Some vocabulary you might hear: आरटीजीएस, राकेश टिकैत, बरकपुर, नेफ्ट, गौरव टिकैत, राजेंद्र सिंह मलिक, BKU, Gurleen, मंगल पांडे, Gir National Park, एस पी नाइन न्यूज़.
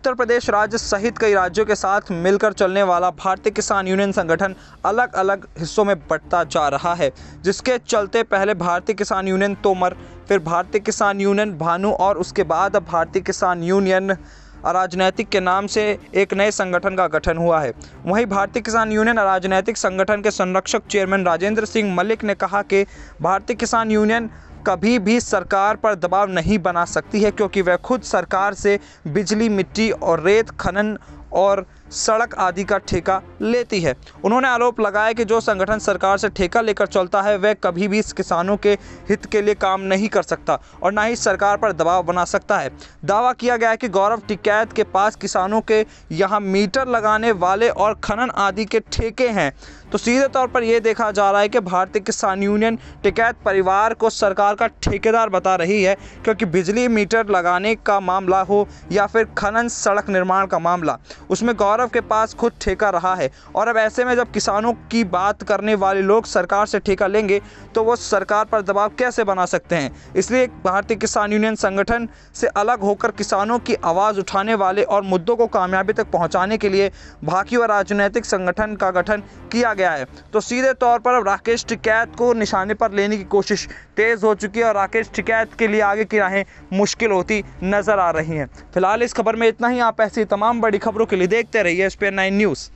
उत्तर प्रदेश राज्य सहित कई राज्यों के साथ मिलकर चलने वाला भारतीय किसान यूनियन संगठन अलग अलग हिस्सों में बंटता जा रहा है, जिसके चलते पहले भारतीय किसान यूनियन तोमर, फिर भारतीय किसान यूनियन भानू और उसके बाद अब भारतीय किसान यूनियन अराजनैतिक के नाम से एक नए संगठन का गठन हुआ है। वहीं भारतीय किसान यूनियन अराजनैतिक संगठन के संरक्षक चेयरमैन राजेंद्र सिंह मलिक ने कहा कि भारतीय किसान यूनियन कभी भी सरकार पर दबाव नहीं बना सकती है, क्योंकि वह खुद सरकार से बिजली, मिट्टी और रेत खनन और सड़क आदि का ठेका लेती है। उन्होंने आरोप लगाया कि जो संगठन सरकार से ठेका लेकर चलता है वह कभी भी किसानों के हित के लिए काम नहीं कर सकता और ना ही सरकार पर दबाव बना सकता है। दावा किया गया है कि गौरव टिकैत के पास किसानों के यहाँ मीटर लगाने वाले और खनन आदि के ठेके हैं, तो सीधे तौर पर यह देखा जा रहा है कि भारतीय किसान यूनियन टिकैत परिवार को सरकार का ठेकेदार बता रही है, क्योंकि बिजली मीटर लगाने का मामला हो या फिर खनन सड़क निर्माण का मामला, उसमें गौरव के पास खुद ठेका रहा है। और अब ऐसे में जब किसानों की बात करने वाले लोग सरकार से ठेका लेंगे तो वो सरकार पर दबाव कैसे बना सकते हैं। इसलिए भारतीय किसान यूनियन संगठन से अलग होकर किसानों की आवाज़ उठाने वाले और मुद्दों को कामयाबी तक पहुंचाने के लिए भाकी और राजनीतिक संगठन का गठन किया गया है। तो सीधे तौर पर अब राकेश टिकैत को निशाने पर लेने की कोशिश तेज़ हो चुकी है और राकेश टिकैत के लिए आगे की राहें मुश्किल होती नजर आ रही हैं। फिलहाल इस खबर में इतना ही। आप ऐसी तमाम बड़ी खबरों के लिए देखते रहिए एस पी नाइन न्यूज़।